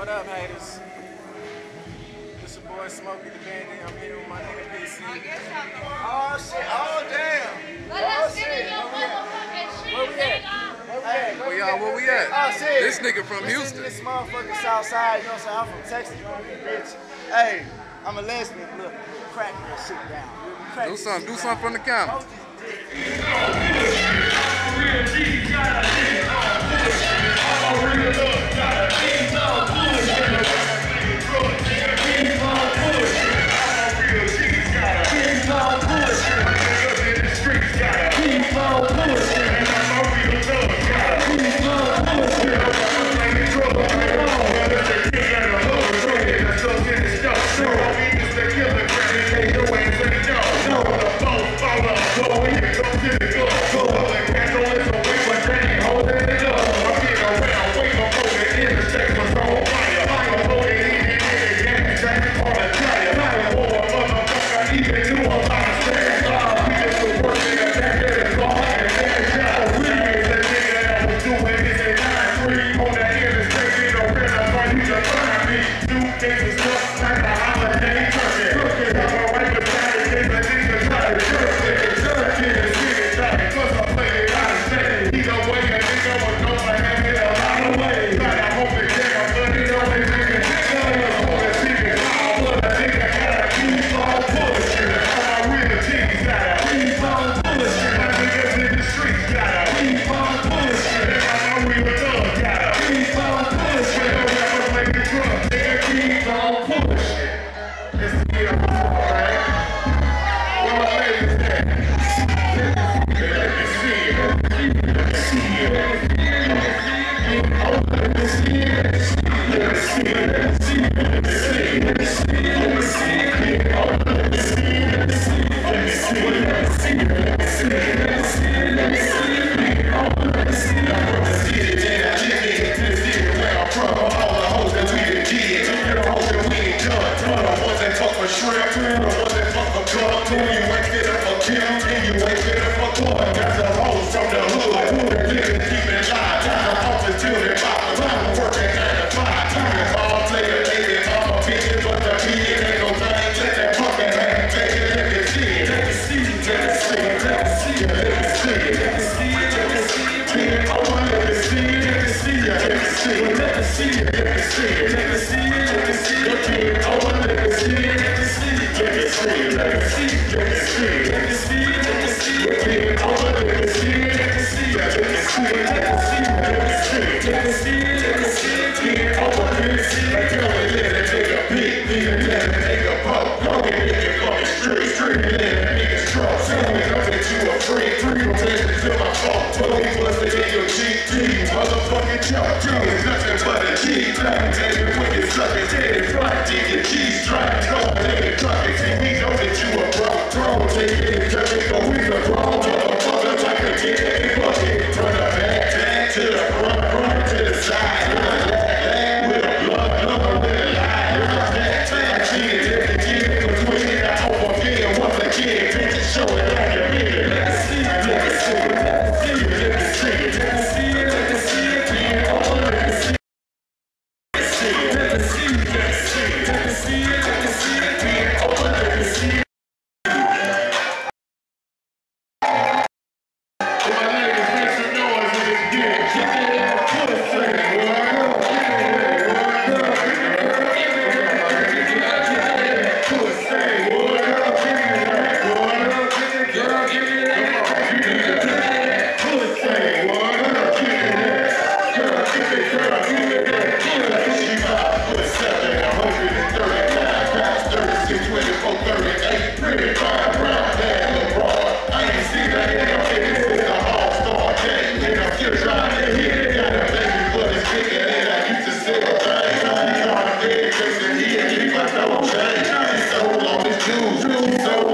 What up, haters? This your boy Smokey Da Bandit. I'm here with my nigga PC. Oh shit! Oh damn! Oh shit! Where we at? Where y'all? Where we at? Oh shit! This nigga from Houston. This motherfucking Southside. You know what I'm saying? I'm from Texas, bitch. Hey, I'm a lesbian. Look, crack that shit down. Crack do something. Do something from the camera. So